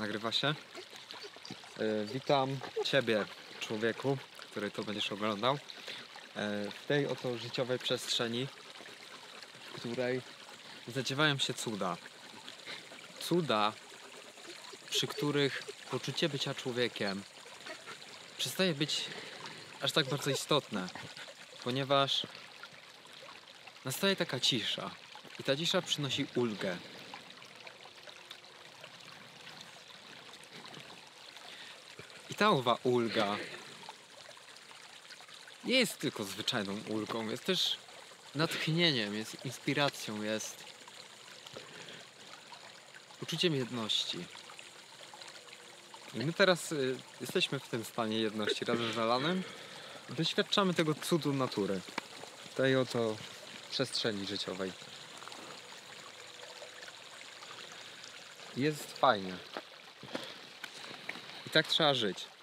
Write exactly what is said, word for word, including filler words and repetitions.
Nagrywa się? Yy, witam Ciebie, człowieku, który to będziesz oglądał, yy, w tej oto życiowej przestrzeni, w której zadziewają się cuda. Cuda, przy których poczucie bycia człowiekiem przestaje być aż tak bardzo istotne, ponieważ nastaje taka cisza i ta cisza przynosi ulgę. I ta owa ulga nie jest tylko zwyczajną ulgą, jest też natchnieniem, jest inspiracją, jest uczuciem jedności. I my teraz y, jesteśmy w tym stanie jedności razem z Alanem. Doświadczamy tego cudu natury, tej oto przestrzeni życiowej. Jest fajnie. I tak trzeba żyć.